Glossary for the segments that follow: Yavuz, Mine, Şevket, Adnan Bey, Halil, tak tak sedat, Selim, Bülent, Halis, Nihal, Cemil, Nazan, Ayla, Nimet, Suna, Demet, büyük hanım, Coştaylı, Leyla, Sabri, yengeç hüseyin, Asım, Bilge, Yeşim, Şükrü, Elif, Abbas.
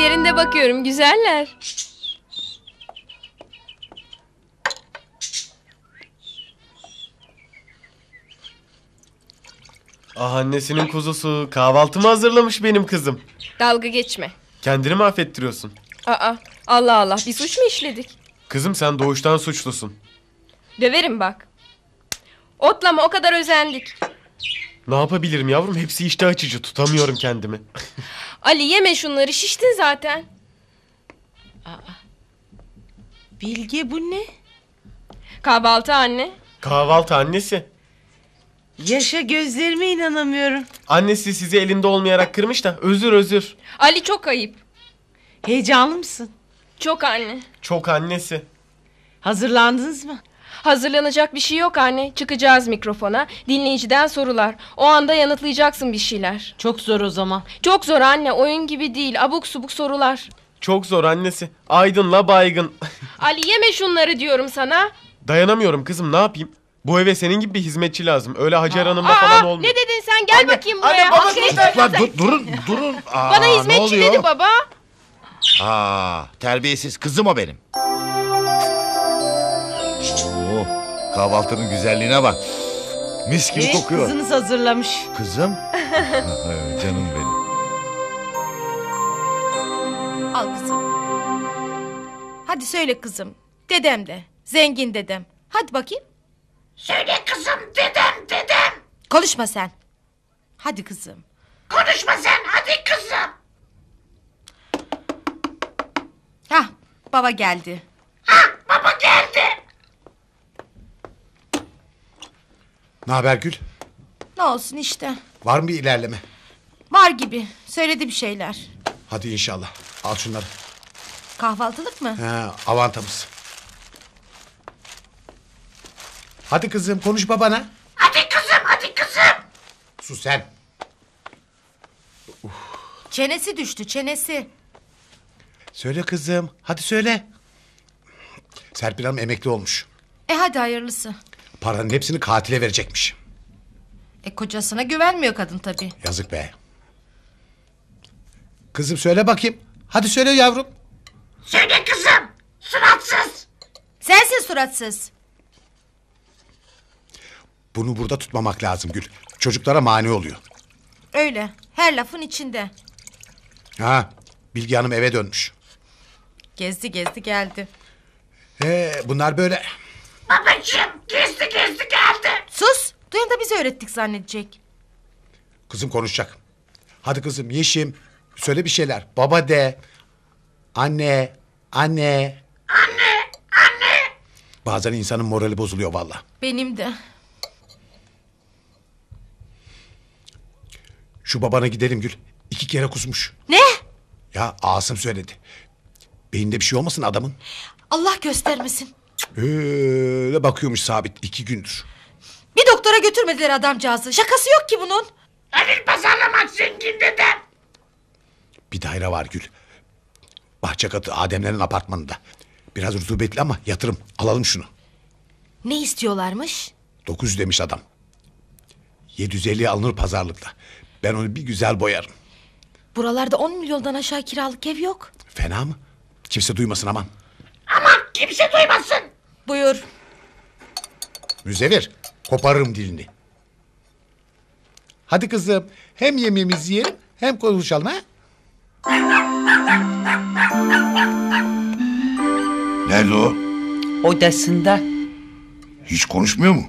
yerinde bakıyorum, güzeller. Ah, annesinin kuzusu, kahvaltımı hazırlamış benim kızım. Dalga geçme. Kendini mi affettiriyorsun? Aa, Allah Allah, bir suç mu işledik? Kızım, sen doğuştan suçlusun. Döverim bak. Otlama, o kadar özendik. Ne yapabilirim yavrum, hepsi iştah açıcı, tutamıyorum kendimi. Ali, yeme şunları, şiştin zaten. Aa, Bilge, bu ne? Kahvaltı anne. Kahvaltı annesi. Yaşa, gözlerime inanamıyorum. Annesi sizi elinde olmayarak kırmış da özür. Ali, çok ayıp. Heyecanlı mısın? Çok anne. Çok annesi. Hazırlandınız mı? Hazırlanacak bir şey yok anne. Çıkacağız mikrofona. Dinleyiciden sorular. O anda yanıtlayacaksın bir şeyler. Çok zor o zaman. Çok zor anne. Oyun gibi değil. Abuk subuk sorular. Çok zor annesi. Aydın'la baygın. Ali, yeme şunları diyorum sana. Dayanamıyorum kızım, ne yapayım? Bu eve senin gibi bir hizmetçi lazım. Öyle Hacer Hanım'la falan olmuyor. Ne dedin sen? Gel anne, bakayım buraya. Anne, baba, durun. Aa, bana hizmetçi dedi baba. Aa, terbiyesiz kızım o benim. Oo, kahvaltının güzelliğine bak. Mis gibi kokuyor. Kızınız hazırlamış. Kızım? Canım benim. Al kızım. Hadi söyle kızım. Dedem de. Zengin dedem. Hadi bakayım. Söyle kızım, dedem. Konuşma sen. Hadi kızım. Konuşma sen, hadi kızım. Hah, baba geldi. Ne haber Gül? Ne olsun işte. Var mı bir ilerleme? Var gibi, söyledi bir şeyler. Hadi inşallah, al şunları. Kahvaltılık mı? He, avantamız. Hadi kızım, konuşma bana. Hadi kızım. Sus sen. Çenesi düştü, çenesi. Söyle kızım, hadi söyle. Serpil Hanım emekli olmuş. Hadi hayırlısı. Paranın hepsini katile verecekmiş. Kocasına güvenmiyor kadın tabii. Yazık be. Kızım söyle bakayım. Hadi söyle yavrum. Söyle kızım, suratsız. Sensin suratsız. Bunu burada tutmamak lazım Gül. Çocuklara mani oluyor. Öyle, her lafın içinde. Ha, Bilge Hanım eve dönmüş. Gezdi geldi. Bunlar böyle. Babacığım, gezdi geldi. Sus, duyan da biz öğrettik zannedecek. Kızım konuşacak. Hadi kızım, Yeşim, söyle bir şeyler. Baba de. Anne. Bazen insanın morali bozuluyor vallahi. Benim de. Şu babana gidelim Gül. 2 kere kusmuş. Ne? Ya Asım söyledi. Beyinde bir şey olmasın adamın. Allah göstermesin. Öyle bakıyormuş sabit 2 gündür. Bir doktora götürmediler adamcağızı. Şakası yok ki bunun. Halil pazarlamak zengin dedem. Bir daire var Gül. Bahçekatı Ademlerin apartmanında. Biraz rutubetli ama yatırım. Alalım şunu. Ne istiyorlarmış? 900 demiş adam. 750'ye alınır pazarlıkla. Ben onu bir güzel boyarım. Buralarda 10 milyondan aşağı kiralık ev yok. Fena mı? Kimse duymasın aman. Kimse duymasın. Buyur. Müzevir, koparırım dilini. Hadi kızım, hem yemeğimizi yiyelim hem konuşalım ha? Nerede o? Odasında. Hiç konuşmuyor mu?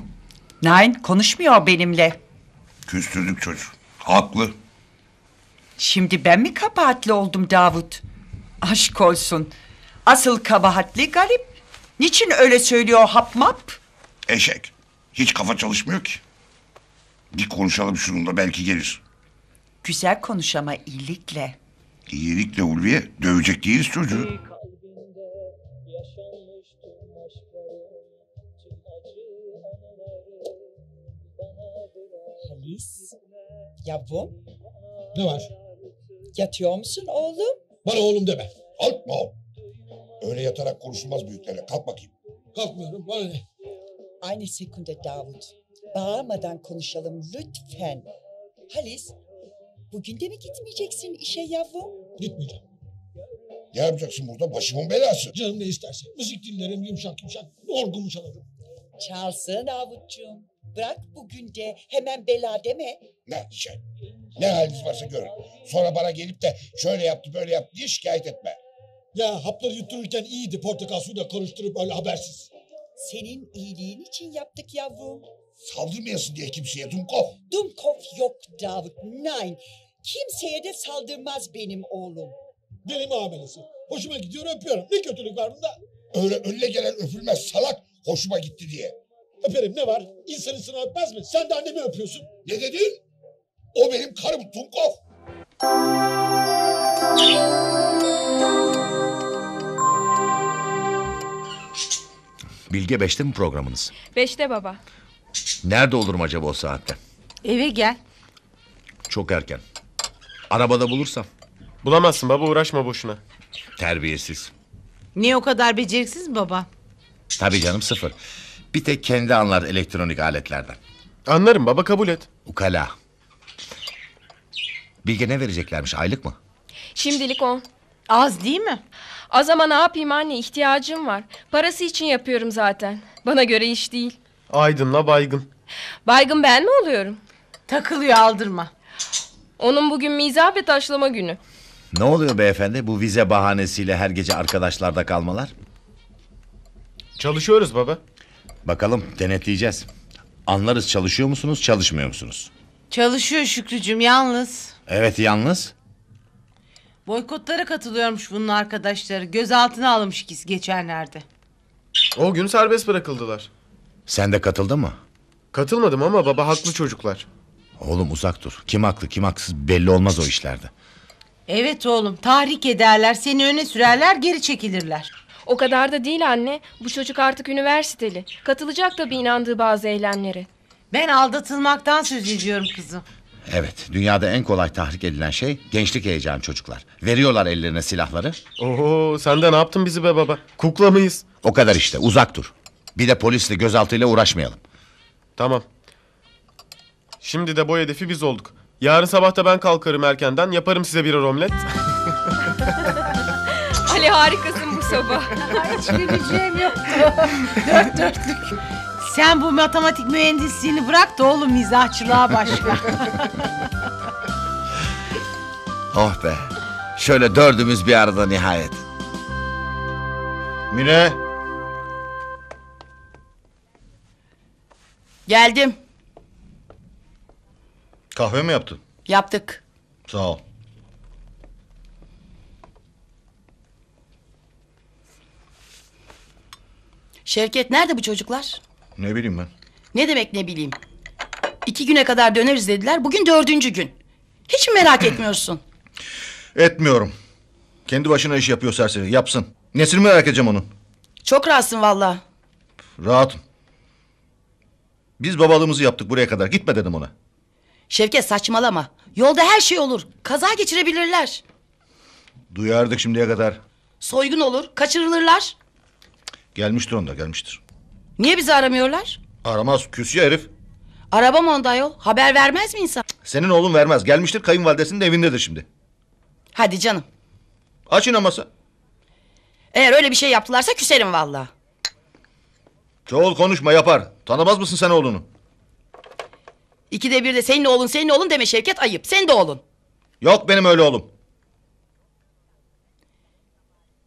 Nein, konuşmuyor benimle. Küstürdük çocuğu, haklı. Şimdi ben mi kabahatli oldum Davut? Aşk olsun. Asıl kabahatli garip. Niçin öyle söylüyor hap map? Eşek. Hiç kafa çalışmıyor ki. Bir konuşalım şununla, belki gelir. Güzel konuş ama iyilikle. İyilikle Ulviye, dövecek değiliz çocuğu. Halis. Yavrum. Ne var? Yatıyor musun oğlum? Bana oğlum deme. Altma oğlum. Öyle yatarak konuşulmaz büyüklerle. Kalk bakayım. Kalkmıyorum. Bana ne? Aynı sekunda Davut. Bağırmadan konuşalım lütfen. Halis, bugün de mi gitmeyeceksin işe yavrum? Gitmeyeceğim. Ne yapacaksın burada? Başımın belası. Canım ne isterse. Müzik dinlerim yumuşak yumuşak. Orgumu çalarım. Çalsın Davutcuğum. Bırak bugün de hemen bela deme. Ne şey? Ne haliniz varsa görün. Sonra bana gelip de şöyle yaptı böyle yaptı diye şikayet etme. Ya hapları yuttururken iyiydi. Portakal suyla karıştırıp öyle habersiz. Senin iyiliğin için yaptık yavrum. Saldırmayasın diye kimseye Dumkov. Dumkov yok Davut. Nein. Kimseye de saldırmaz benim oğlum. Benim amelesi. Hoşuma gidiyor öpüyorum. Ne kötülük var bunda? Öyle önüne gelen öpülmez salak. Hoşuma gitti diye. Öperim ne var? İnsanın sınavı öpmez mi? Sen de annemi öpüyorsun. Ne dedin? O benim karım Dumkov. Bilge 5'te mi programınız? 5'te baba. Nerede olurum acaba o saatte? Eve gel. Çok erken. Arabada bulursam. Bulamazsın baba, uğraşma boşuna. Terbiyesiz. Niye o kadar beceriksiz mi baba? Tabii canım, sıfır. Bir tek kendi anlar elektronik aletlerden. Anlarım baba, kabul et. Ukala. Bilge ne vereceklermiş, aylık mı? Şimdilik 10. Az değil mi? Az ama ne yapayım anne, ihtiyacım var. Parası için yapıyorum zaten. Bana göre iş değil. Aydın'la baygın. Baygın ben mi oluyorum? Takılıyor, aldırma. Onun bugün mizah ve taşlama günü. Ne oluyor beyefendi bu vize bahanesiyle her gece arkadaşlarda kalmalar? Çalışıyoruz baba. Bakalım denetleyeceğiz. Anlarız çalışıyor musunuz çalışmıyor musunuz? Çalışıyor Şükrücüğüm, yalnız. Evet yalnız. Boykotlara katılıyormuş bunun arkadaşları. Gözaltına alınmış ikisi geçenlerde. O gün serbest bırakıldılar. Sen de katıldın mı? Katılmadım ama baba haklı çocuklar. Oğlum uzak dur. Kim haklı kim haksız belli olmaz o işlerde. Evet oğlum, tahrik ederler, seni öne sürerler, geri çekilirler. O kadar da değil anne. Bu çocuk artık üniversiteli. Katılacak tabii inandığı bazı eylemlere. Ben aldatılmaktan söz ediyorum kızım. Evet, dünyada en kolay tahrik edilen şey gençlik heyecanı çocuklar. Veriyorlar ellerine silahları. Oho, sen de ne yaptın bizi be baba? Kukla mıyız? O kadar işte, uzak dur. Bir de polisle gözaltıyla uğraşmayalım. Tamam. Şimdi de bu hedefi biz olduk. Yarın sabah da ben kalkarım erkenden, yaparım size birer omlet. Ali harikasın bu sabah. Hiç güleceğim yoktu. Dört dörtlük. Sen bu matematik mühendisliğini bırak da oğlum mizahçılığa başla. Oh be. Şöyle dördümüz bir arada nihayet. Mine. Geldim. Kahve mi yaptın? Yaptık. Sağ ol. Şevket nerede bu çocuklar? Ne bileyim ben. Ne demek ne bileyim? 2 güne kadar döneriz dediler. Bugün 4. gün. Hiç mi merak etmiyorsun? Etmiyorum. Kendi başına iş yapıyor serseri. Yapsın. Nesini merak edeceğim onun? Çok rahatsın vallahi. Rahatım. Biz babalığımızı yaptık buraya kadar. Gitme dedim ona. Şevket saçmalama. Yolda her şey olur. Kaza geçirebilirler. Duyardık şimdiye kadar. Soygun olur, kaçırılırlar. Gelmiştir onda, gelmiştir. Niye bizi aramıyorlar? Aramaz, küs ya herif. Arabam onda yol. Haber vermez mi insan? Senin oğlun vermez. Gelmiştir, kayınvalidesinin evindedir şimdi. Hadi canım. Aç inaması. Eğer öyle bir şey yaptılarsa küserim vallahi. Çoğul konuşma yapar. Tanımaz mısın sen oğlunu? 2'de 1'de senin oğlun senin oğlun deme Şevket, ayıp. Sen de oğlun. Yok benim öyle oğlum.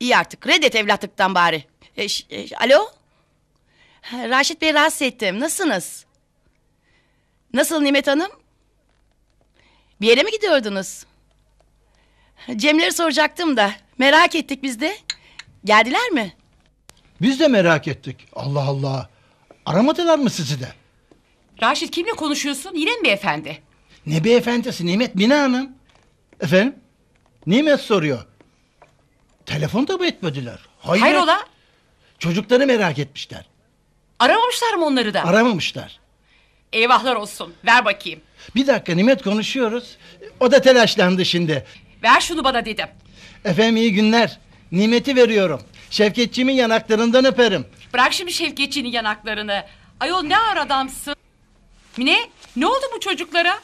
İyi artık reddet evlatlıktan bari. Alo? Raşit Bey rahatsız ettim. Nasılsınız? Nasıl Nimet Hanım? Bir yere mi gidiyordunuz? Cemil'leri soracaktım da merak ettik biz de. Geldiler mi? Biz de merak ettik. Allah Allah. Aramadılar mı sizi de? Raşit kimle konuşuyorsun? Yine mi beyefendi? Ne beyefendisi Nimet? Mine Hanım. Efendim? Nimet soruyor. Telefon da mı etmediler? Hayır. Hayrola? Çocukları merak etmişler. Aramamışlar mı onları da? Aramamışlar. Eyvahlar olsun. Ver bakayım. Bir dakika Nimet konuşuyoruz. O da telaşlandı şimdi. Ver şunu bana dedim. Efendim iyi günler. Nimet'i veriyorum. Şevketçimin yanaklarından öperim. Bırak şimdi Şevketçinin yanaklarını. Ayol ne ağır adamsın. Mine ne oldu bu çocuklara?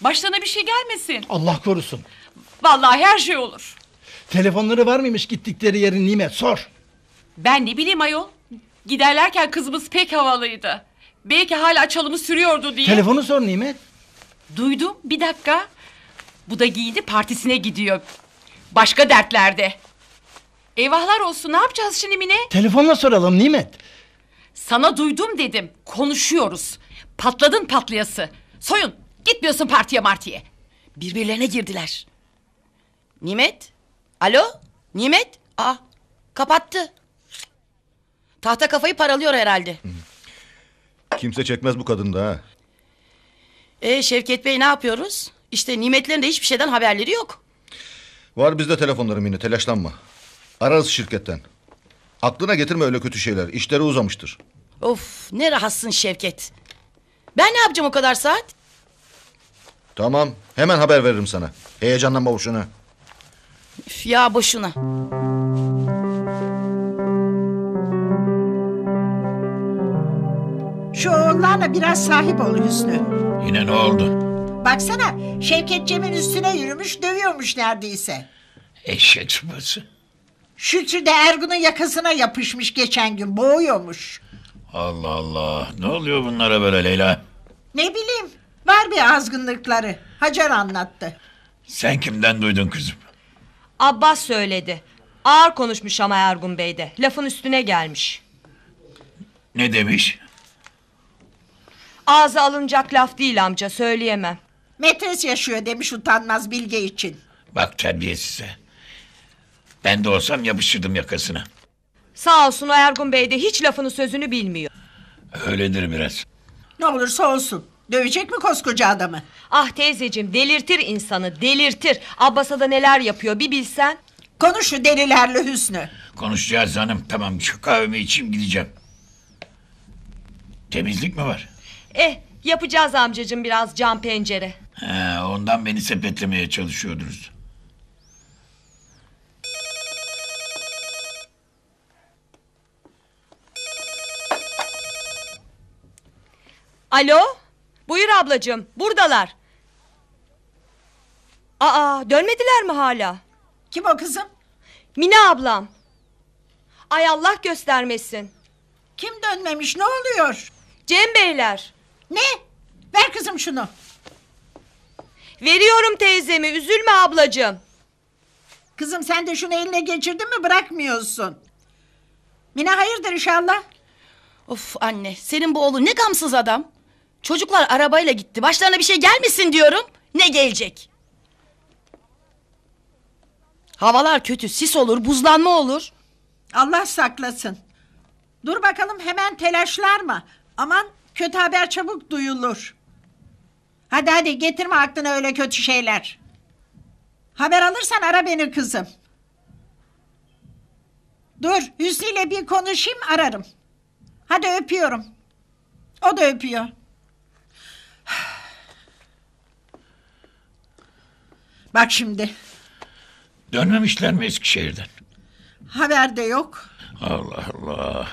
Başlarına bir şey gelmesin. Allah korusun. Vallahi her şey olur. Telefonları var mıymış gittikleri yerin Nimet, sor. Ben ne bileyim ayol. Giderlerken kızımız pek havalıydı. Belki hala açalımı sürüyordu diye. Telefonu sor Nimet. Duydum, bir dakika. Bu da giydi, partisine gidiyor. Başka dertlerde. Eyvahlar olsun, ne yapacağız şimdi Mine? Telefonla soralım Nimet. Sana duydum dedim, konuşuyoruz. Patladın patlayası. Soyun, gitmiyorsun partiye martiye. Birbirlerine girdiler. Nimet? Alo? Nimet? Aa, kapattı. Tahta kafayı paralıyor herhalde. Kimse çekmez bu kadında ha. Şevket Bey ne yapıyoruz? İşte Nimetlerin de hiçbir şeyden haberleri yok. Var bizde telefonlarım yine, telaşlanma. Ararız şirketten. Aklına getirme öyle kötü şeyler, işleri uzamıştır. Of, ne rahatsın Şevket. Ben ne yapacağım o kadar saat? Tamam, hemen haber veririm sana. Heyecanlanma boşuna. Üf ya, boşuna. Şu oğullarla biraz sahip ol Hüsnü. Yine ne oldu? Baksana, Şevket Cem'in üstüne yürümüş, dövüyormuş neredeyse. Eşek sıpası. Şükrü de Ergun'un yakasına yapışmış geçen gün, boğuyormuş. Allah Allah, ne oluyor bunlara böyle Leyla? Ne bileyim, var bir azgınlıkları. Hacer anlattı. Sen kimden duydun kızım? Abbas söyledi. Ağır konuşmuş ama Ergun Bey de. Lafın üstüne gelmiş. Ne demiş? Ağza alınacak laf değil amca, söyleyemem. Metres yaşıyor demiş utanmaz Bilge için. Bak terbiyesize. Ben de olsam yapıştırdım yakasına. Sağ olsun o Ergun Bey de hiç lafını sözünü bilmiyor. Öyledir biraz. Ne olursa olsun. Dövecek mi koskoca adamı? Ah teyzeciğim, delirtir insanı, delirtir. Abbas'a da neler yapıyor bir bilsen. Konuş şu delilerle Hüsnü. Konuşacağız hanım, tamam, şu kahvemi içeyim gideceğim. Temizlik mi var? Yapacağız amcacığım, biraz cam pencere. Ondan beni sepetlemeye çalışıyordunuz. Alo? Buyur ablacığım, buradalar. Aa, dönmediler mi hala? Kim o kızım? Mine ablam. Ay Allah göstermesin. Kim dönmemiş, ne oluyor? Cem beyler. Ne? Ver kızım şunu. Veriyorum teyzemi, üzülme ablacığım. Kızım sen de şunu eline geçirdin mi, bırakmıyorsun. Mine hayırdır inşallah? Of anne, senin bu oğlun ne gamsız adam. Çocuklar arabayla gitti, başlarına bir şey gelmesin diyorum. Ne gelecek? Havalar kötü, sis olur, buzlanma olur. Allah saklasın. Dur bakalım, hemen telaşlanma. Aman kötü haber çabuk duyulur. Hadi hadi, getirme aklına öyle kötü şeyler. Haber alırsan ara beni kızım. Dur Hüsnü ile bir konuşayım, ararım. Hadi öpüyorum. O da öpüyor. Bak şimdi. Dönmemişler mi Eskişehir'den? Haber de yok. Allah Allah.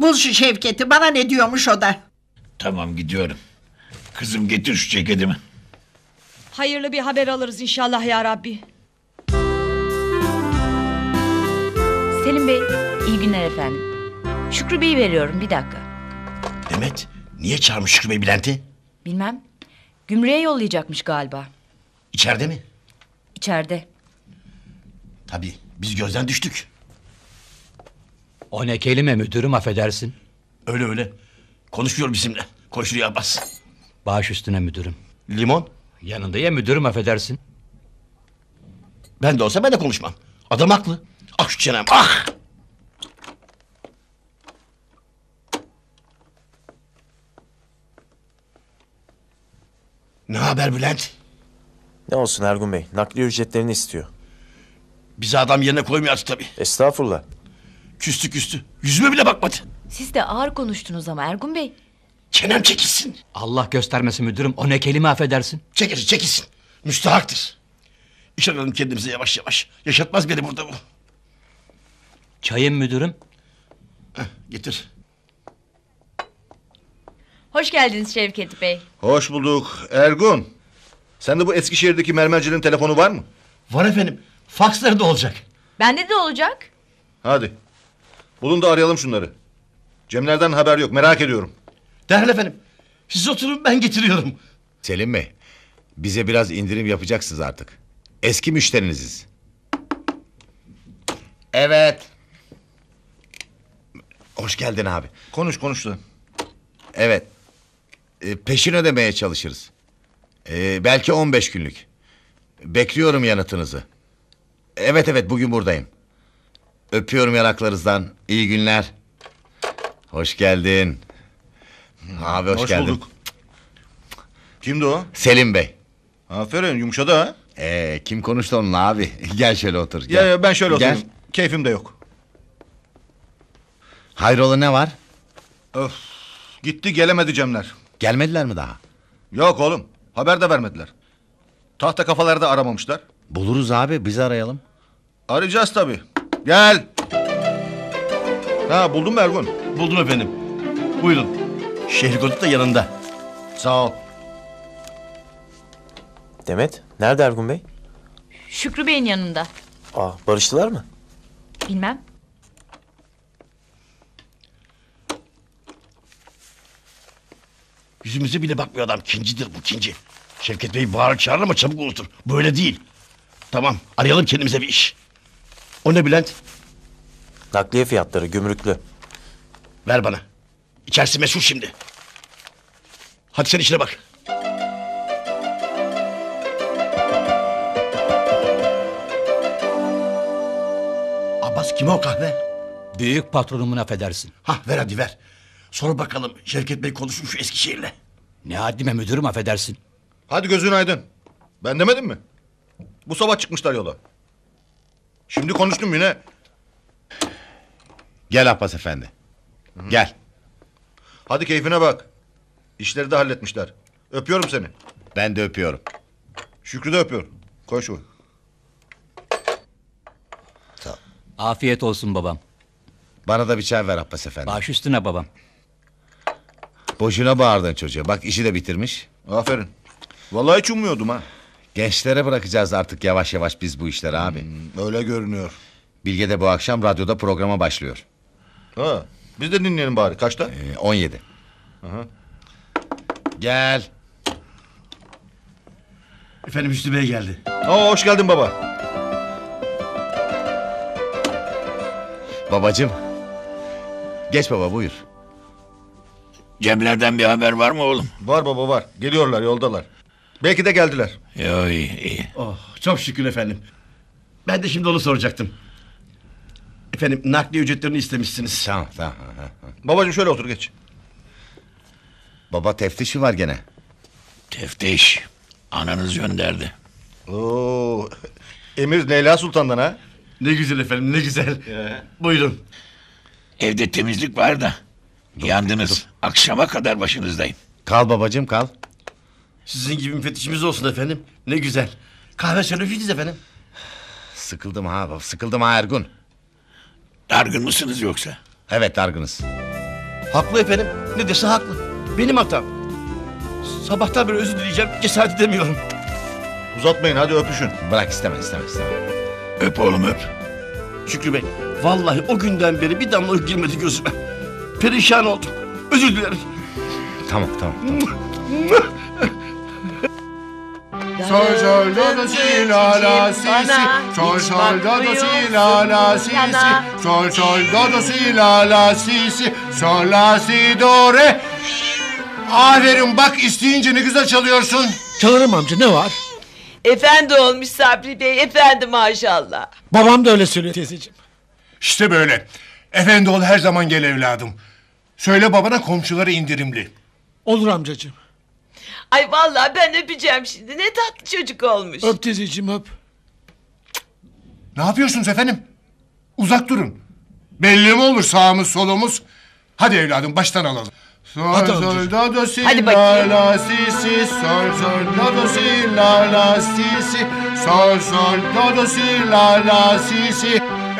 Bul şu Şevket'i, bana ne diyormuş o da. Tamam gidiyorum. Kızım getir şu ceketimi. Hayırlı bir haber alırız inşallah ya Rabbi. Selim Bey, iyi günler efendim. Şükrü Bey'i veriyorum, bir dakika. Demet, niye çağırmış Şükrü Bey Bülent'i? Bilmem. Gümrüğe yollayacakmış galiba. İçeride mi? İçeride. Tabii, biz gözden düştük. O ne kelime müdürüm, affedersin. Öyle öyle. Konuşuyor bizimle. Koşuyor Abbas. Baş üstüne müdürüm. Limon? Yanında ya müdürüm, affedersin. Ben de olsa ben de konuşmam. Adam haklı. Ah şu çenem, ah! Ne haber Bülent? Ne olsun Ergun Bey, nakliye ücretlerini istiyor. Bizi adam yerine koymuyoruz tabii. Estağfurullah. Küstü küstü, yüzüme bile bakmadı. Siz de ağır konuştunuz ama Ergun Bey. Çenem çekilsin. Allah göstermesin müdürüm, o ne kelime, affedersin. Çekilsin çekilsin, müstahaktır. İş alalım kendimize yavaş yavaş, yaşatmaz beni burada bu. Çayım müdürüm. Heh, getir. Hoş geldiniz Şevket Bey. Hoş bulduk. Ergun, sende bu Eskişehir'deki mermercinin telefonu var mı? Var efendim. Faksları da olacak. Bende de olacak. Hadi. Bulun da arayalım şunları. Cemlerden haber yok, merak ediyorum. Derhal efendim. Siz oturun, ben getiriyorum. Selim Bey, bize biraz indirim yapacaksınız artık. Eski müşteriniziz. Evet. Hoş geldin abi. Konuştu. Evet. Peşin ödemeye çalışırız. Belki 15 günlük. Bekliyorum yanıtınızı. Evet, bugün buradayım. Öpüyorum yanaklarınızdan. İyi günler. Hoş geldin. Abi hoş geldin. Hoş bulduk. Kimdi o? Selim Bey. Aferin, yumuşadı ha. Kim konuştu onunla abi? Gel şöyle otur. Gel. Ya, ben şöyle oturayım. Keyfim de yok. Hayrola, ne var? Öf, gitti gelemedi Cemler. Gelmediler mi daha? Yok oğlum, haber de vermediler. Tahta kafaları da aramamışlar. Buluruz abi, biz arayalım. Arayacağız tabii. Gel. Ha, buldun mu Ergun? Buldum efendim. Buyurun. Şehir kodu da yanında. Sağ ol. Demet, nerede Ergun Bey? Şükrü Bey'in yanında. Aa, barıştılar mı? Bilmem. Yüzümüze bile bakmıyor adam. Kincidir bu, kinci. Şevket Bey bağırır çağırır ama çabuk unutur. Böyle değil. Tamam, arayalım kendimize bir iş. O ne Bülent? Nakliye fiyatları, gümrüklü. Ver bana. İçerisi meşhur şimdi. Hadi sen işine bak. Abbas, kime o kahve? Büyük patronumun, affedersin. Hah, ver hadi ver. Sonra bakalım Şevket Bey konuşmuş Eskişehir'le. Ne haddime müdürüm, affedersin. Hadi gözün aydın. Ben demedim mi? Bu sabah çıkmışlar yola. Şimdi konuştum yine. Gel Abbas efendi. Hı-hı. Gel. Hadi keyfine bak. İşleri de halletmişler. Öpüyorum seni. Ben de öpüyorum. Şükrü de öpüyor. Koy şu. Tamam. Afiyet olsun babam. Bana da bir çay ver Abbas efendi. Baş üstüne babam. Boşuna bağırdın çocuğa. Bak, işi de bitirmiş. Aferin. Vallahi hiç ummuyordum ha. Gençlere bırakacağız artık yavaş yavaş biz bu işleri abi. Öyle görünüyor. Bilge de bu akşam radyoda programa başlıyor. Ha, biz de dinleyelim bari. Kaçta? 17. Aha. Gel. Efendim, Hüsnü Bey geldi. Oo, hoş geldin baba. Babacığım. Geç baba, buyur. Cemlerden bir haber var mı oğlum? Var baba, var. Geliyorlar, yoldalar. Belki de geldiler. İyi. Oh, çok şükür efendim. Ben de şimdi onu soracaktım. Efendim, nakliye ücretlerini istemişsiniz. Tamam. Babacığım şöyle otur, geç. Baba, teftiş mi var gene? Teftiş. Ananız gönderdi. Oo, emir Leyla Sultan'dan ha? Ne güzel efendim, ne güzel. Buyurun. Evde temizlik var da. Yandınız. Akşama kadar başınızdayım. Kal babacığım, kal. Sizin gibi müfettişimiz olsun efendim. Ne güzel. Kahve söyleyeceğiz efendim. Sıkıldım ha Ergun. Dargın mısınız yoksa? Evet, dargınız. Haklı efendim. Ne dese haklı. Benim hatam. Sabahtan beri özür dileyeceğim. Cesaret edemiyorum. Uzatmayın, hadi öpüşün. Bırak, istemem. Öp oğlum, öp. Şükrü Bey, vallahi o günden beri bir damla girmedi gözüme. Perişan oldum. Özür dilerim. Tamam. Çolçolda da silala sisi, çolçolda da silala sisi, çolçolda da silala sisi, sola si do re. Aferin, bak isteyince ne güzel çalıyorsun. Çalarım amca, ne var? Efendi olmuş Sabri Bey, efendi maşallah. Babam da öyle söylüyor teyzeciğim. İşte böyle. Efendi ol, her zaman gel evladım. Söyle babana, komşuları indirimli. Olur amcacığım. Ay vallahi ben öpeceğim şimdi. Ne tatlı çocuk olmuş. Öp teyzeciğim, öp. Ne yapıyorsunuz efendim? Uzak durun. Belli mi olur sağımız solumuz? Hadi evladım, baştan alalım. Hadi amcacığım. Hadi bakayım.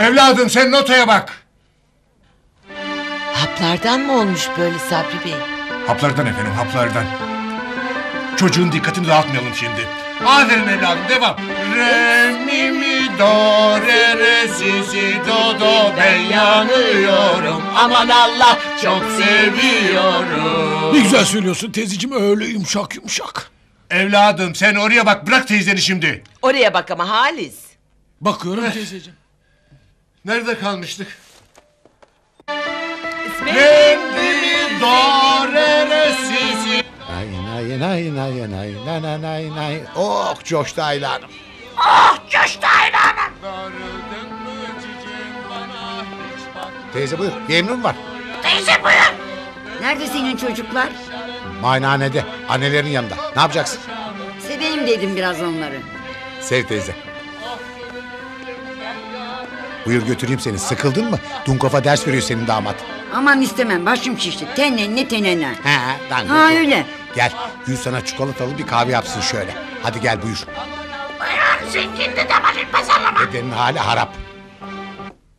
Evladım, sen notaya bak. Haplardan mı olmuş böyle Sabri Bey? Haplardan efendim, haplardan. Çocuğun dikkatini dağıtmayalım şimdi. Aferin evladım, devam. Re mi mi do re re si si do do. Ben yanıyorum, aman Allah, çok seviyorum. Ne güzel söylüyorsun teyzeciğim, öyle yumuşak yumuşak. Evladım sen oraya bak, bırak teyzeni şimdi. Oraya bak ama Halis. Bakıyorum teyzeciğim. Nerede kalmıştık? Re mi do re re si si. Nay. Oh Coştaylı Hanım. Oh Coştaylı Hanım. Teyze buyur, bir emrin var. Teyze buyur. Nerede senin çocuklar? Muayenehanede, annelerin yanında. Ne yapacaksın? Seveyim dedim biraz onları. Sev teyze. Buyur götüreyim seni, sıkıldın mı? Dunkofa ders veriyor senin damat. Aman istemem, başım şişti. Tenenne tenenne. Ha öyle. Gel, Gül sana çikolatalı bir kahve yapsın şöyle. Hadi gel buyur. Buyur, zengin de malin pazarlama. Dedenin hali harap.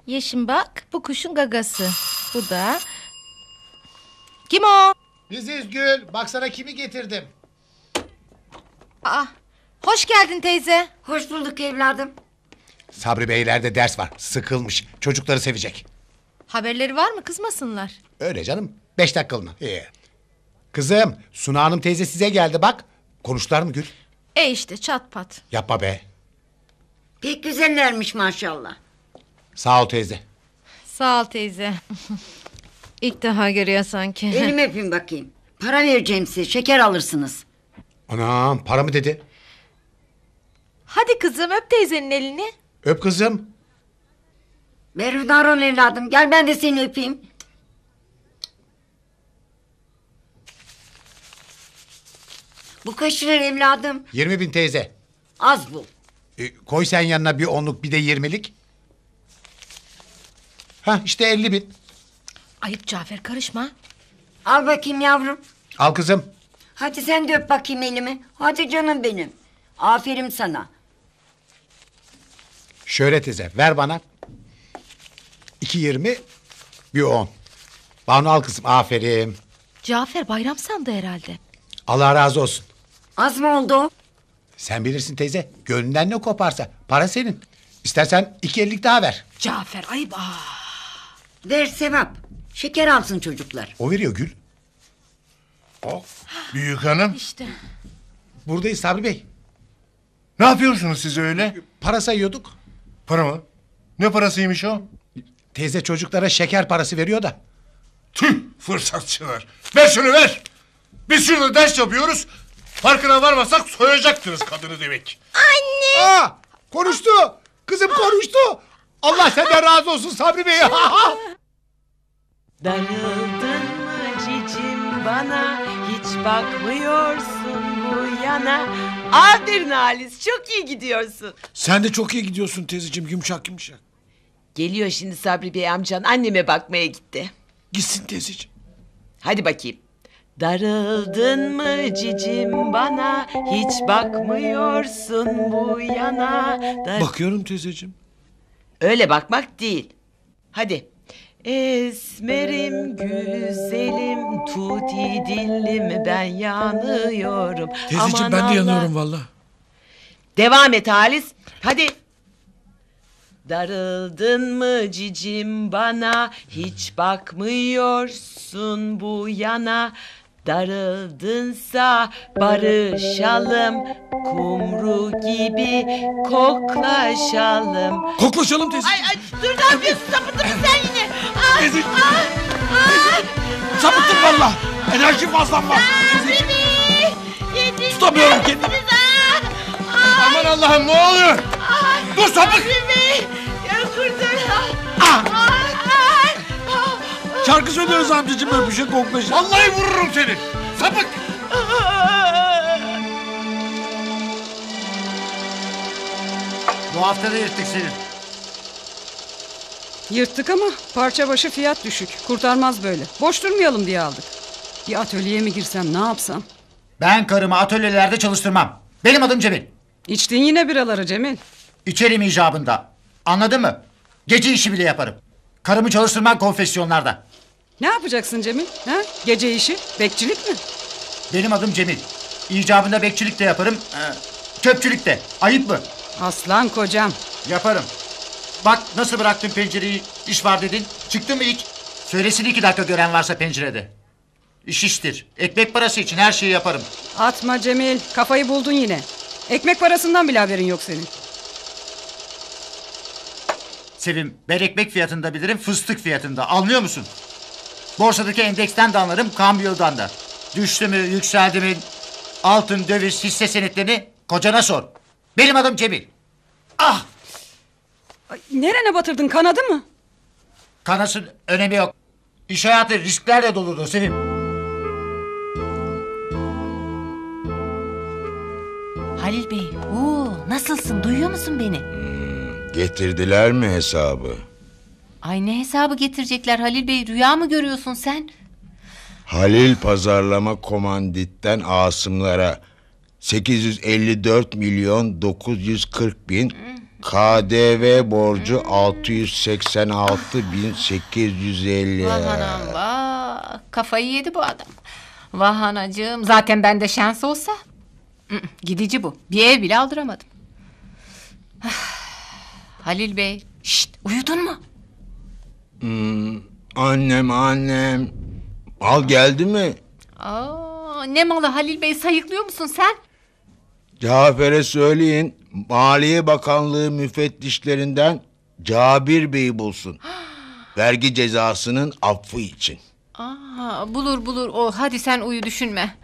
Yeşim bak, bu kuşun gagası. Bu da... Kim o? Biziz Gül, baksana kimi getirdim. Aa, hoş geldin teyze. Hoş bulduk evladım. Sabri beylerde ders var, sıkılmış. Çocukları sevecek. Haberleri var mı, kızmasınlar? Öyle canım, 5 dakikalığına. Kızım, Suna Hanım teyze size geldi bak. Konuştular mı Gül? İşte çat pat. Yapma be. Pek güzellermiş maşallah. Sağ ol teyze. Sağ ol teyze. İlk daha görüyor sanki. Elimi öpün bakayım. Para vereceğim size, şeker alırsınız. Anam, para mı dedi? Hadi kızım, öp teyzenin elini. Öp kızım. Berhudar ol evladım, gel ben de seni öpeyim. Bu kaç lira evladım? 20.000 teyze. Az bu. Koy sen yanına bir 10'luk bir de 20'lik. Ha işte 50.000. Ayıp Cafer, karışma. Al bakayım yavrum. Al kızım. Hadi sen de öp bakayım elimi. Hadi canım benim. Aferin sana. Şöyle teyze ver bana. 2.20 bir 10. Banu al kızım, aferin. Cafer bayram sandı herhalde. Allah razı olsun. Az mı oldu o? Sen bilirsin teyze. Gönlünden ne koparsa. Para senin. İstersen 2.50 daha ver. Cafer ayıp. Ver sevap. Şeker alsın çocuklar. O veriyor Gül. Oh, büyük hanım. İşte. Buradayız Sabri Bey. Ne yapıyorsunuz siz öyle? Para sayıyorduk. Para mı? Ne parasıymış o? Teyze çocuklara şeker parası veriyor da. Tüh fırsatçılar. Ver şunu ver. Biz şurada ders yapıyoruz. Farkına varmasak soyacaktınız kadını demek. Anne. Aa, konuştu. Kızım konuştu. Allah senden razı olsun Sabri Bey. Darıldın mı cicim bana? Hiç bakmıyorsun bu yana. Aferin Halis, çok iyi gidiyorsun. Sen de çok iyi gidiyorsun teyzeciğim, yumuşak yumuşak. Geliyor şimdi Sabri Bey amcan, anneme bakmaya gitti. Gitsin teyzeciğim. Hadi bakayım. Darıldın mı cicim bana? Hiç bakmıyorsun bu yana. Bakıyorum teyzeciğim. Öyle bakmak değil. Hadi. Esmerim güzelim, tuti dillim, ben yanıyorum. Teyzeciğim aman ben de yanıyorum valla. Devam et Halis. Hadi. Darıldın mı cicim bana? Hiç bakmıyorsun bu yana. Darıldınsa barışalım, kumru gibi koklaşalım. Koklaşalım teyzeciğim. Ay, dur ne yapıyorsun, sapıttın sen yine. Teyzeciğim. Sapıttın valla. Enerji fazlan var. Teyzeciğim. Tutamıyorum kendimi. Aman Allah'ım ne oluyor? Dur sapık. Şarkı söylüyoruz amcacığım, öpüşe koklaşın. Vallahi vururum seni. Sapık. Bu hafta da yırttık seni. Yırttık ama parça başı fiyat düşük. Kurtarmaz böyle. Boş durmayalım diye aldık. Bir atölyeye mi girsem, ne yapsam? Ben karımı atölyelerde çalıştırmam. Benim adım Cemil. İçtin yine biraları Cemil. İçerim icabında. Anladın mı? Gece işi bile yaparım. Karımı çalıştırmam konfesyonlarda. Ne yapacaksın Cemil? Ha? Gece işi, bekçilik mi? Benim adım Cemil. İcabında bekçilik de yaparım, çöpçülük de. Ayıp mı? Aslan kocam. Yaparım. Bak nasıl bıraktın pencereyi, iş var dedin. Çıktın mı hiç? Söylesin 2 dakika gören varsa pencerede. İş iştir. Ekmek parası için her şeyi yaparım. Atma Cemil, kafayı buldun yine. Ekmek parasından bile haberin yok senin. Sevim, ben ekmek fiyatında bilirim, fıstık fiyatında. Anlıyor musun? Borsadaki endeksten de anlarım, kambiyodan da. Düştü mü, yükseldi mi, altın, döviz, hisse senetlerini kocana sor. Benim adım Cemil. Ah! Ay, nerene batırdın, kanadı mı? Kanasın önemi yok. İş hayatı risklerle doludur Sevim. Halil Bey, nasılsın? Duyuyor musun beni? Getirdiler mi hesabı? Ay ne hesabı getirecekler Halil Bey? Rüya mı görüyorsun sen? Halil pazarlama komanditten Asımlara 854.940.000 KDV borcu 686.850. Vahan Allah, kafayı yedi bu adam. Vah anacığım, zaten bende şans olsa gidici bu. Bir ev bile aldıramadım. Halil Bey, uyudun mu? Annem. Al geldi mi? Ne malı Halil Bey, sayıklıyor musun sen? Cafer'e söyleyin, Maliye Bakanlığı müfettişlerinden Cabir Bey'i bulsun. Vergi cezasının affı için. Bulur o. Hadi sen uyu, düşünme.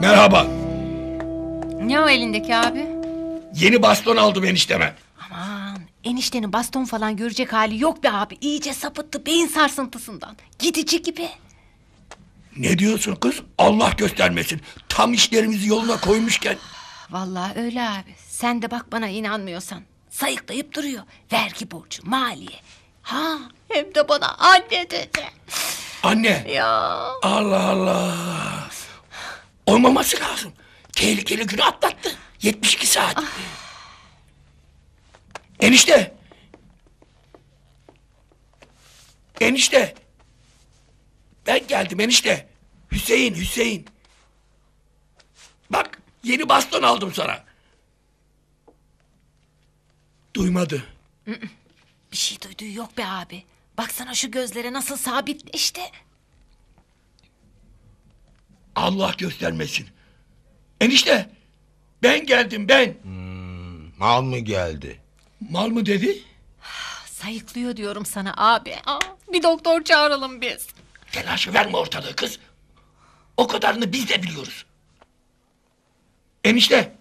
Merhaba. Ne o elindeki abi? Yeni baston aldım enişteme. Aman, eniştenin baston falan görecek hali yok be abi. İyice sapıttı beyin sarsıntısından. Gidici gibi. Ne diyorsun kız? Allah göstermesin. Tam işlerimizi yoluna koymuşken. Vallahi öyle abi. Sen de bak bana inanmıyorsan. Sayıklayıp duruyor. Vergi borcu, maliye. Hem de bana anne dedi. Anne. Ya. Allah Allah. Olmaması lazım. Tehlikeli günü atlattı. 72 saat. Enişte. Enişte. Ben geldim enişte. Hüseyin. Bak yeni baston aldım sana. Duymadı. Bir şey duyduğu yok be abi. Baksana şu gözlere nasıl sabit işte. Allah göstermesin. Enişte. Ben geldim ben. Mal mı geldi? Mal mı dedi? Sayıklıyor diyorum sana abi. Bir doktor çağıralım biz. Telaşı verme ortalığı kız. O kadarını biz de biliyoruz. Enişte.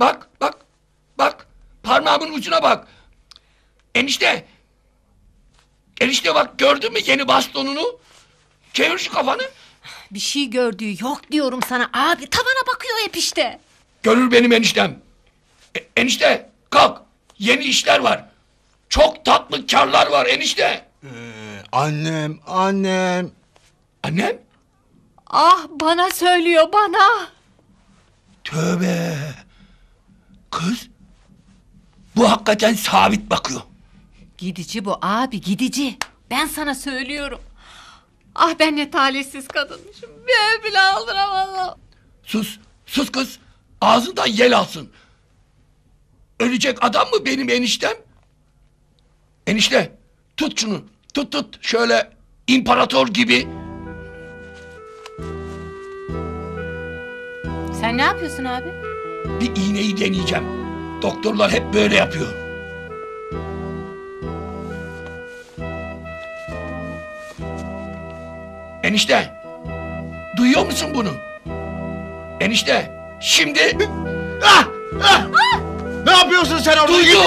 Bak. Parmağımın ucuna bak. Enişte. Enişte bak, gördün mü yeni bastonunu? Çevir şu kafanı. Bir şey gördüğü yok diyorum sana abi. Tavana bakıyor hep işte. Görür benim eniştem. Enişte kalk. Yeni işler var. Çok tatlı karlar var enişte. Annem. Annem? Bana söylüyor bana. Tövbe. Kız. Bu hakikaten sabit bakıyor. Gidici bu abi, gidici. Ben sana söylüyorum. Ben ne talihsiz kadınmışım. Bir ev bile aldıramam. Sus kız. Ağzından yel alsın. Ölecek adam mı benim eniştem? Enişte tut şunu. Tut. Şöyle imparator gibi. Sen ne yapıyorsun abi? Bir iğneyi deneyeceğim. Doktorlar hep böyle yapıyor. Enişte. Duyuyor musun bunu? Enişte. Şimdi... Ne yapıyorsun sen orada? Duyuyor.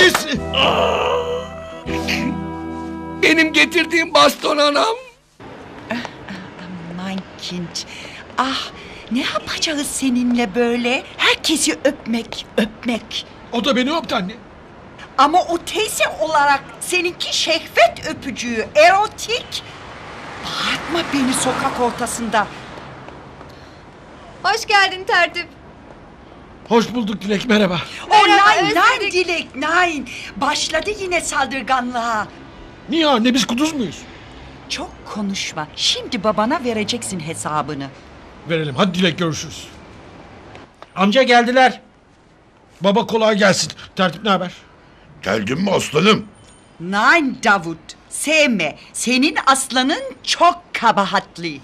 Benim getirdiğim baston anam. Aman kinç. Ne yapacağız seninle böyle? Herkesi öpmek. O da beni öptü anne. Ama o teyze olarak seninki şehvet öpücüğü, erotik. Bağırtma beni sokak ortasında. Hoş geldin tertip. Hoş bulduk Dilek, merhaba. Dilek, nein. Başladı yine saldırganlığa. Niye anne, biz kuduz muyuz? Çok konuşma. Şimdi babana vereceksin hesabını. Verelim. Hadi Dilek, görüşürüz. Amca geldiler. Baba kolay gelsin. Tertip ne haber? Geldin mi aslanım? Nein Davut. Sevme. Senin aslanın çok kabahatli.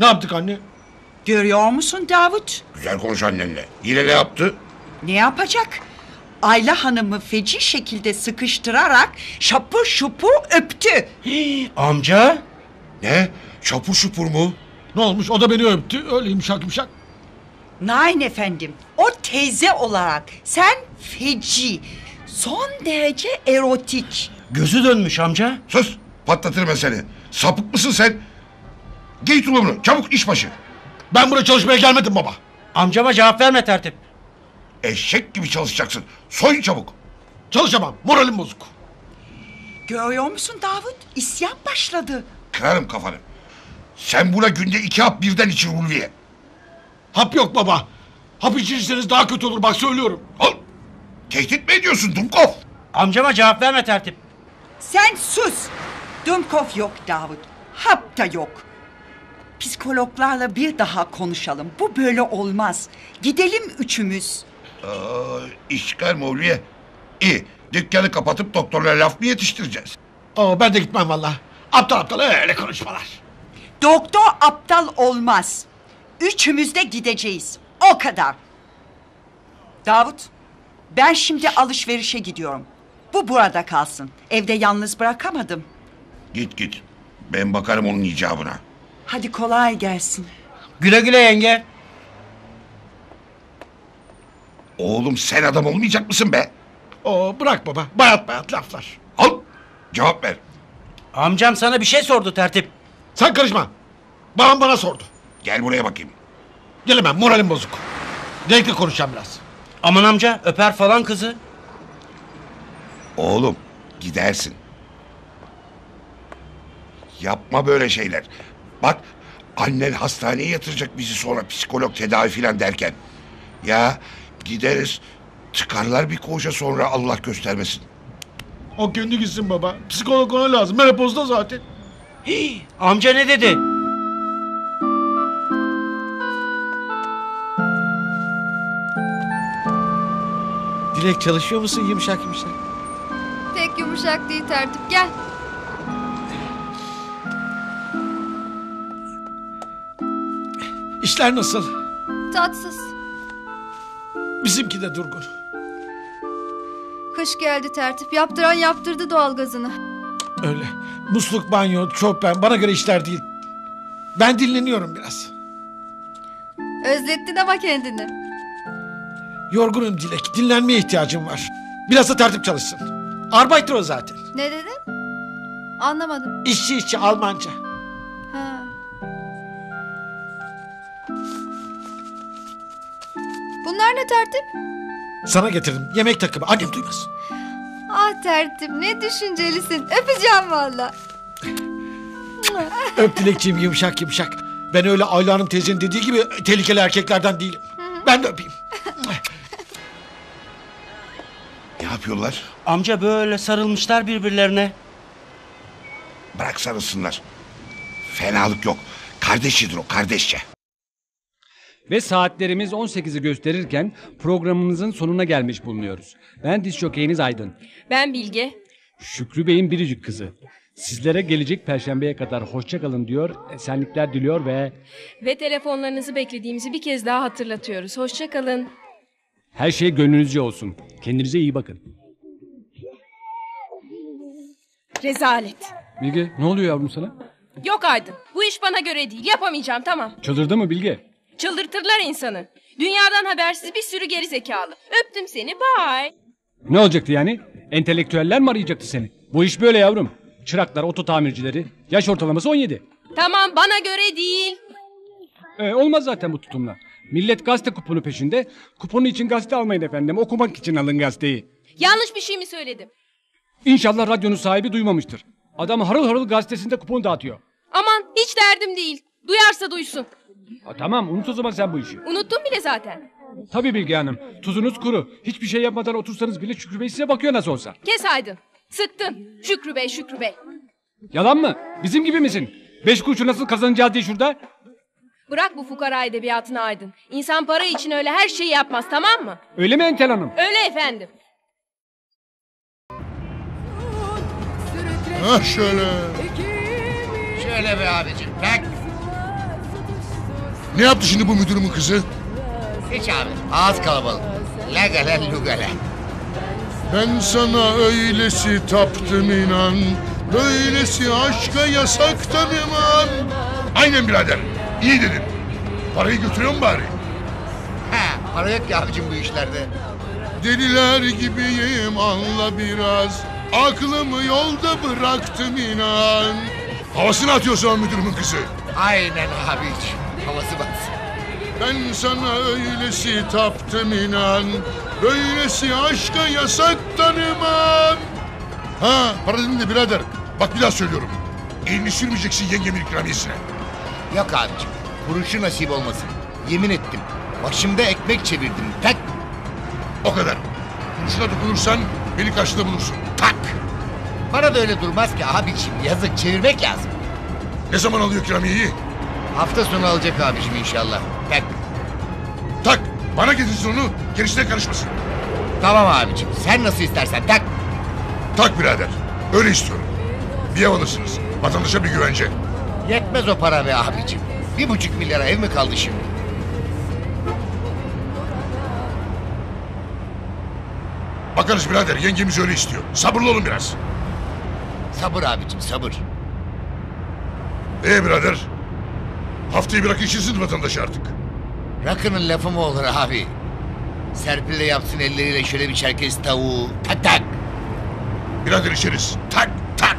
Ne yaptık anne? Görüyor musun Davut? Güzel konuş annenle. Yine ne yaptı? Ne yapacak? Ayla hanımı feci şekilde sıkıştırarak şapur şupur öptü. Hii, amca? Ne? Şapur şupur mu? Ne olmuş? O da beni öptü. Öyle yumuşak yumuşak. Nein efendim. O teyze olarak. Sen feci. Son derece erotik. Gözü dönmüş amca. Sus! Patlatırım seni. Sapık mısın sen? Giy tulumunu. Çabuk iş başı. Ben buraya çalışmaya gelmedim baba. Amcama cevap verme tertip. Eşek gibi çalışacaksın. Soyun çabuk. Çalışamam. Moralim bozuk. Görüyor musun Davut? İsyan başladı. Kırarım kafanı. Sen buna günde 2 hap birden içir Ulviye. Hap yok baba. Hap içirseniz daha kötü olur. Bak söylüyorum. Al. Tehdit mi ediyorsun Dumkov? Amcama cevap verme tertip. Sen sus. Dumkov yok Davut. Hap da yok. Psikologlarla bir daha konuşalım. Bu böyle olmaz. Gidelim üçümüz. İşgal Mevliye. İyi. Dükkanı kapatıp doktorlara laf mı yetiştireceğiz? Ben de gitmem valla. Aptal aptal öyle konuşmalar. Doktor aptal olmaz. Üçümüz de gideceğiz. O kadar. Davut, ben şimdi alışverişe gidiyorum. Bu burada kalsın. Evde yalnız bırakamadım. Git git. Ben bakarım onun icabına. Hadi kolay gelsin. Güle güle yenge. Oğlum sen adam olmayacak mısın be? Bırak baba. Bayat bayat laflar. Al. Cevap ver. Amcam sana bir şey sordu tertip. Sen karışma. Babam bana sordu. Gel buraya bakayım. Gelemem. Moralim bozuk. Denkle konuşacağım biraz. Aman amca öper falan kızı. Oğlum gidersin. Yapma böyle şeyler. Bak annen hastaneye yatıracak bizi sonra psikolog tedavi filan derken. Ya gideriz çıkarlar bir koğuşa sonra Allah göstermesin. O kendi gitsin baba. Psikolog ona lazım. Menopozda zaten. Hii, amca ne dedi? Dilek çalışıyor musun yumuşak yumuşak? Pek yumuşak değil tertip, gel. İşler nasıl? Tatsız. Bizimki de durgun. Kış geldi tertip. Yaptıran yaptırdı doğalgazını. Öyle. Musluk, banyo, çöpen bana göre işler değil. Ben dinleniyorum biraz. Özlettin ama kendini. Yorgunum Dilek. Dinlenmeye ihtiyacım var. Biraz da tertip çalışsın. Arbeiter o zaten. Ne dedin? Anlamadım. İşçi Almanca. Ha. Bunlar ne tertip? Sana getirdim. Yemek takımı. Annem duymasın. Ah tertip ne düşüncelisin. Öpeceğim valla. Öp Dilekciğim yumuşak yumuşak. Ben öyle Ayla Hanım teyzenin dediği gibi tehlikeli erkeklerden değilim. Hı-hı. Ben de öpeyim. Ne yapıyorlar? Amca böyle sarılmışlar birbirlerine. Bırak sarılsınlar. Fenalık yok. Kardeşidir o, kardeşçe. Ve saatlerimiz 18'i gösterirken programımızın sonuna gelmiş bulunuyoruz. Ben dizjokeyiniz Aydın. Ben Bilge. Şükrü Bey'in biricik kızı. Sizlere gelecek perşembeye kadar hoşça kalın diyor, esenlikler diliyor ve... Ve telefonlarınızı beklediğimizi bir kez daha hatırlatıyoruz. Hoşça kalın. Her şey gönlünüzce olsun. Kendinize iyi bakın. Rezalet. Bilge ne oluyor yavrum sana? Yok Aydın, bu iş bana göre değil. Yapamayacağım, tamam. Çıldırdı mı Bilge? Çıldırtırlar insanı. Dünyadan habersiz bir sürü gerizekalı. Öptüm seni, bye. Ne olacaktı yani? Entelektüeller mi arayacaktı seni? Bu iş böyle yavrum. Çıraklar, oto tamircileri. Yaş ortalaması 17. Tamam, bana göre değil. Olmaz zaten bu tutumla. Millet gazete kuponu peşinde. Kuponu için gazete almayın efendim. Okumak için alın gazeteyi. Yanlış bir şey mi söyledim? İnşallah radyonun sahibi duymamıştır. Adam harıl harıl gazetesinde kupon dağıtıyor. Aman hiç derdim değil. Duyarsa duysun. Ha, tamam unut o zaman sen bu işi. Unuttum bile zaten. Tabii Bilge Hanım, tuzunuz kuru. Hiçbir şey yapmadan otursanız bile Şükrü Bey size bakıyor nasıl olsa. Kes Aydın, sıktın. Şükrü Bey. Yalan mı? Bizim gibi misin? 5 kuruşu nasıl kazanacağız diye şurada. Bırak bu fukara edebiyatını Aydın. İnsan para için öyle her şeyi yapmaz, tamam mı? Öyle mi Entel Hanım? Öyle efendim. Ha şöyle. Şöyle be abicim. Bak. Ne yaptı şimdi bu müdürümün kızı? Hiç abi. Ağız kalabalık. Lagale lugale. Ben sana öylesi taptım inan. Böylesi aşka yasak tanımam. Aynen birader. İyi dedin. Parayı götürüyor mu bari? He, para yok ya abicim bu işlerde. Deliler gibiyim anla biraz. Aklımı yolda bıraktım inan. Havasını atıyorsun müdürümün kızı. Aynen abicim. Havası batsın. Ben sana öylesi taptım inan. Böylesi aşka yasak tanımam. Ha, para dedim de birader. Bak bir daha söylüyorum. Elini sürmeyeceksin yengemin ikramiyesine. Yok abicim. Kuruşu nasip olmasın. Yemin ettim. Başımda ekmek çevirdim. Tak. O kadar. Kuruşuna dokunursan beni karşıda bulursun. Tak. Para da öyle durmaz ki abicim. Yazık, çevirmek lazım. Ne zaman alıyor ikramiyeyi? Hafta sonu alacak abicim inşallah. Tak. Tak. Bana getirsin onu. Gerisine karışmasın. Tamam abicim. Sen nasıl istersen tak. Tak birader. Öyle istiyorum. Bir ev alırsınız. Vatandaşa bir güvence. Yetmez o para be abicim. 1,5 milyara ev mi kaldı şimdi? Bakarız birader, yengemiz öyle istiyor. Sabırlı olun biraz. Sabır abicim, sabır. Birader? Haftayı bir rakı içirsiniz vatandaş artık. Rakının lafı mı olur abi? Serpil de yapsın elleriyle şöyle bir Çerkez tavuğu. Tak tak. Birader içeriz. Tak tak.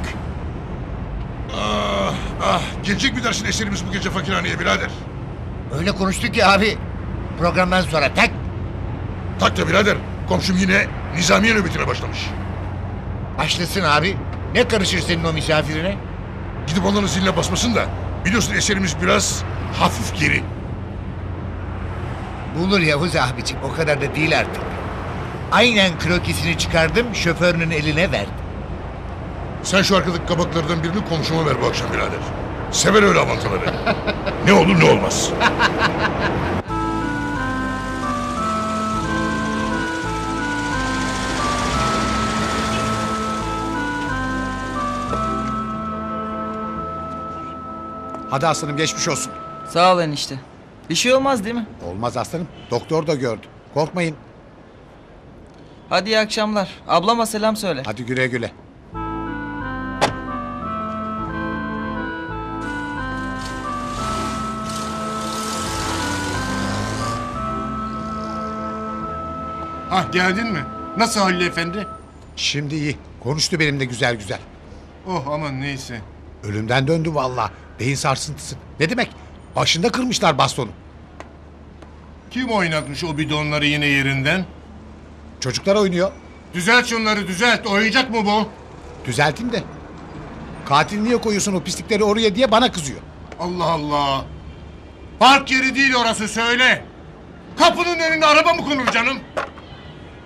Ah, gelecek mi dersin eserimiz bu gece fakirhaneye birader? Öyle konuştuk ya abi. Programdan sonra tak. Tak da birader. Komşum yine nizamiye nöbetine başlamış. Başlasın abi. Ne karışır senin o misafirine? Gidip onların ziline basmasın da. Biliyorsun eserimiz biraz hafif geri. Bulur Yavuz abicim. O kadar da değil artık. Aynen krokisini çıkardım. Şoförünün eline verdim. Sen şu arkadaki kabaklardan birini komşuma ver bu akşam birader. Sever öyle avantaları. Ne olur ne olmaz. Hadi aslanım, geçmiş olsun. Sağ ol enişte. Bir şey olmaz değil mi? Olmaz aslanım. Doktor da gördü. Korkmayın. Hadi iyi akşamlar. Ablama selam söyle. Hadi güle güle. Ah, geldin mi? Nasıl Halil efendi? Şimdi iyi. Konuştu benimle güzel güzel. Oh aman neyse. Ölümden döndü vallahi. Beyin sarsıntısı. Ne demek? Başında kırmışlar bastonu. Kim oynatmış o bidonları yine yerinden? Çocuklar oynuyor. Düzelt şunları, düzelt. Oyuncak mı bu? Düzeltin de. Katil niye koyuyorsun o pislikleri oraya diye bana kızıyor. Allah Allah. Park yeri değil orası, söyle. Kapının önüne araba mı konur canım?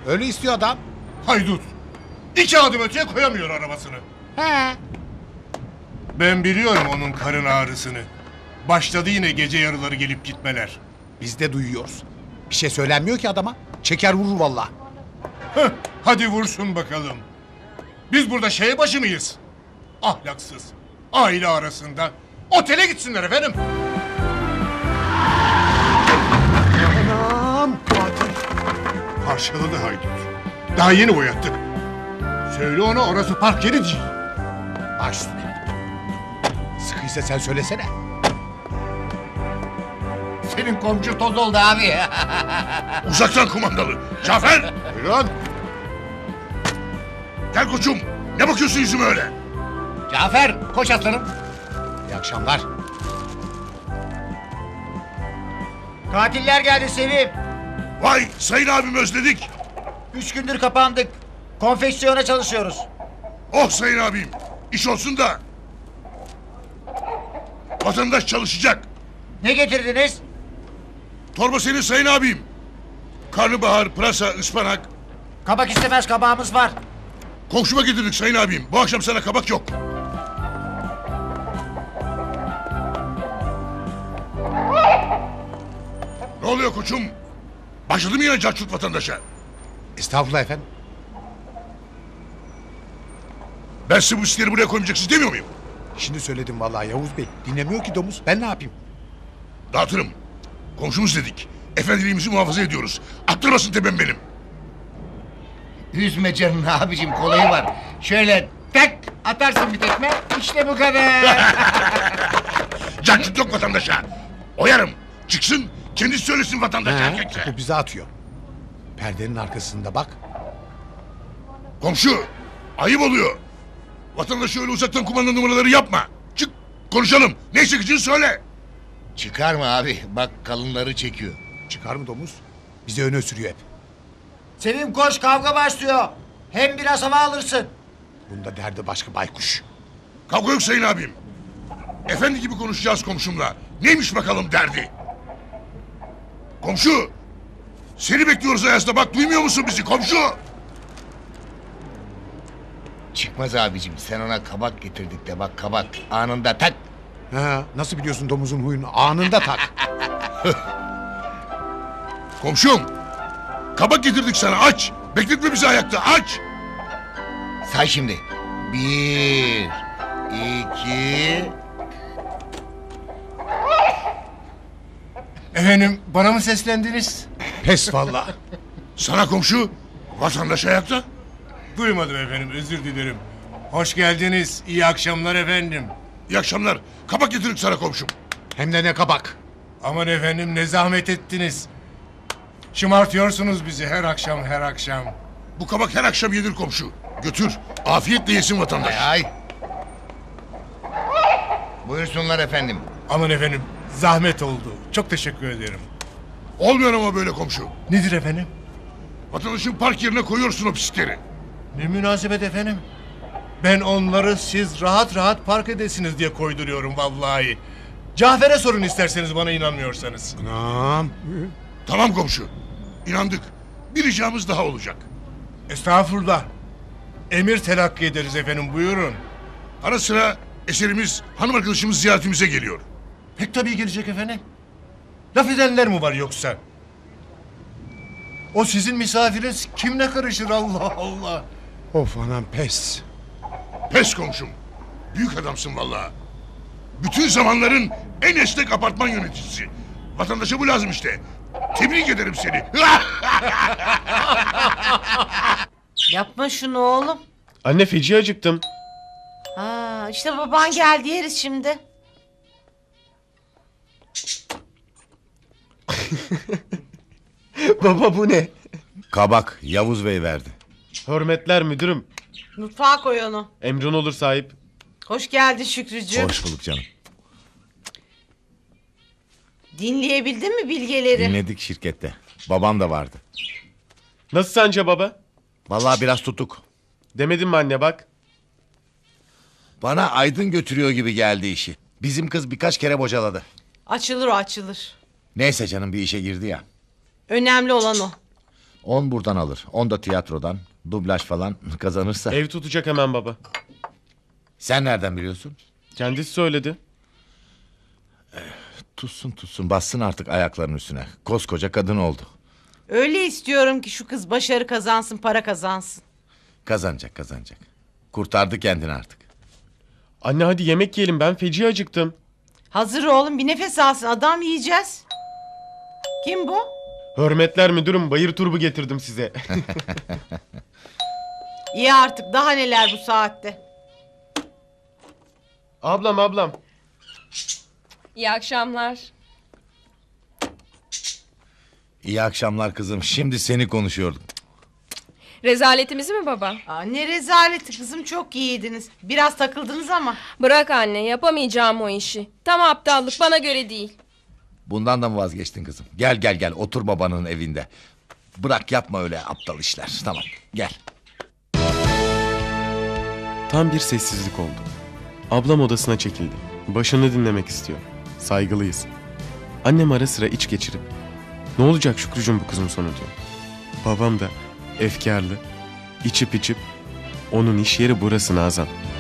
Öyle istiyor adam. Haydut. 2 adım öteye koyamıyor arabasını. He. Ben biliyorum onun karın ağrısını. Başladı yine gece yarıları gelip gitmeler. Biz de duyuyoruz. Bir şey söylenmiyor ki adama. Çeker vurur vallahi. Heh, hadi vursun bakalım. Biz burada şeye başı mıyız? Ahlaksız. Aile arasında. Otele gitsinler efendim. Anam. Parçaladı haydut. Daha yeni boyattık. Söyle ona orası park yeri değil. Baş üstüne. Sıkıysa sen söylesene. Senin komşu toz oldu abi. Uzaktan kumandalı. Cafer. Buyurun. Gel koçum. Ne bakıyorsun yüzüme öyle? Cafer koş aslanım. İyi akşamlar. Katiller geldi Selim. Vay sayın abim, özledik. 3 gündür kapandık. Konfeksiyona çalışıyoruz. Oh sayın abim. İş olsun da. Vatandaş çalışacak. Ne getirdiniz? Torba senin sayın abim. Karnabahar, pırasa, ıspanak. Kabak istemez, kabağımız var. Komşuma getirdik sayın abim. Bu akşam sana kabak yok. Ne oluyor koçum? Başladı mı yine cahçut vatandaşa? Estağfurullah efendim. Ben size bu işleri buraya koymayacaksınız demiyor muyum? Şimdi söyledim vallahi Yavuz Bey. Dinlemiyor ki domuz. Ben ne yapayım? Dağıtırım. Komşumuz dedik. Efendiliğimizi muhafaza ediyoruz. Attırmasın tepem benim. Üzme canını abicim, kolayı var. Şöyle tek atarsın bir tekme. İşte bu kadar. Cahçut yok vatandaşa. Oyarım. Çıksın. Kendisi söylesin vatandaşa. Bu bize atıyor. Perdenin arkasında bak. Komşu. Ayıp oluyor. Vatandaşı öyle uzaktan kumanda numaraları yapma. Çık konuşalım. Ne çekeceğini söyle. Çıkar mı abi? Bak kalınları çekiyor. Çıkar mı domuz? Bize öne sürüyor hep. Selim koş, kavga başlıyor. Hem biraz hava alırsın. Bunda derdi başka baykuş. Kavga yok sayın abim. Efendi gibi konuşacağız komşumla. Neymiş bakalım derdi? Komşu. Seni bekliyoruz ayazda. Bak duymuyor musun bizi komşu? Çıkmaz abicim, sen ona kabak getirdik de bak kabak anında tak. Ha, nasıl biliyorsun domuzun huyunu? Anında tak. Komşum, kabak getirdik sana, aç. Bekletme bizi ayakta, aç. Say şimdi. 1, 2. Efendim, bana mı seslendiniz? Pes vallahi. Sana komşu, vatandaş ayakta. Duymadım efendim, özür dilerim. Hoş geldiniz, iyi akşamlar efendim. İyi akşamlar, kabak getirdik sana komşum. Hem de ne kabak. Aman efendim, ne zahmet ettiniz. Şımartıyorsunuz bizi her akşam her akşam. Bu kabak her akşam yenir komşu. Götür, afiyetle yesin vatandaş. Ay. Buyursunlar efendim. Aman efendim, zahmet oldu. Çok teşekkür ederim. Olmuyor ama böyle komşu. Nedir efendim? Vatandaşın park yerine koyuyorsun o pislikleri. Ne münasebet efendim? Ben onları siz rahat rahat park edesiniz diye koyduruyorum vallahi. Cafer'e sorun isterseniz, bana inanmıyorsanız. Anam. Tamam komşu. İnandık. Bir ricamız daha olacak. Estağfurullah. Emir telakki ederiz efendim, buyurun. Ara sıra eserimiz, hanım arkadaşımız ziyaretimize geliyor. Pek tabii gelecek efendim. Laf edenler mi var yoksa? O sizin misafiriniz kimle karışır Allah Allah. Of anam pes. Pes komşum. Büyük adamsın vallahi. Bütün zamanların en esnek apartman yöneticisi. Vatandaşa bu lazım işte. Tebrik ederim seni. Yapma şunu oğlum. Anne feci acıktım. Aa, işte baban geldi, yeriz şimdi. Baba bu ne? Kabak, Yavuz Bey verdi. Hürmetler müdürüm. Mutfağa koy onu. Emrin olur sahip. Hoş geldin Şükrücüğüm. Hoş bulduk canım. Dinleyebildin mi bilgeleri? Dinledik şirkette. Babam da vardı. Nasıl sence baba? Vallahi biraz tutuk. Demedin mi anne bak? Bana Aydın götürüyor gibi geldi işi. Bizim kız birkaç kere bocaladı. Açılır o, açılır. Neyse canım, bir işe girdi ya. Önemli olan o. 10 buradan alır, 10 da tiyatrodan. Dublaj falan kazanırsa. Ev tutacak hemen baba. Sen nereden biliyorsun? Kendisi söyledi. Tutsun bassın artık ayaklarının üstüne. Koskoca kadın oldu. Öyle istiyorum ki şu kız başarı kazansın, para kazansın. Kazanacak. Kurtardı kendini artık. Anne hadi yemek yiyelim, ben feci acıktım. Hazır oğlum, bir nefes alsın adam, yiyeceğiz. Kim bu? Hürmetler müdürüm, bayır turbu getirdim size. İyi artık, daha neler bu saatte. Ablam. İyi akşamlar. İyi akşamlar kızım, şimdi seni konuşuyorduk. Rezaletimizi mi baba? Aa, ne rezaleti kızım, çok iyiydiniz. Biraz takıldınız ama. Bırak anne, yapamayacağım o işi. Tam aptallık, bana göre değil. Bundan da mı vazgeçtin kızım? Gel otur babanın evinde. Bırak, yapma öyle aptal işler. Tamam gel. Tam bir sessizlik oldu. Ablam odasına çekildi. Başını dinlemek istiyor. Saygılıyız. Annem ara sıra iç geçirip ne olacak Şükrücüğüm bu kızın sonu diyor. Babam da efkarlı, içip onun iş yeri burası Nazan.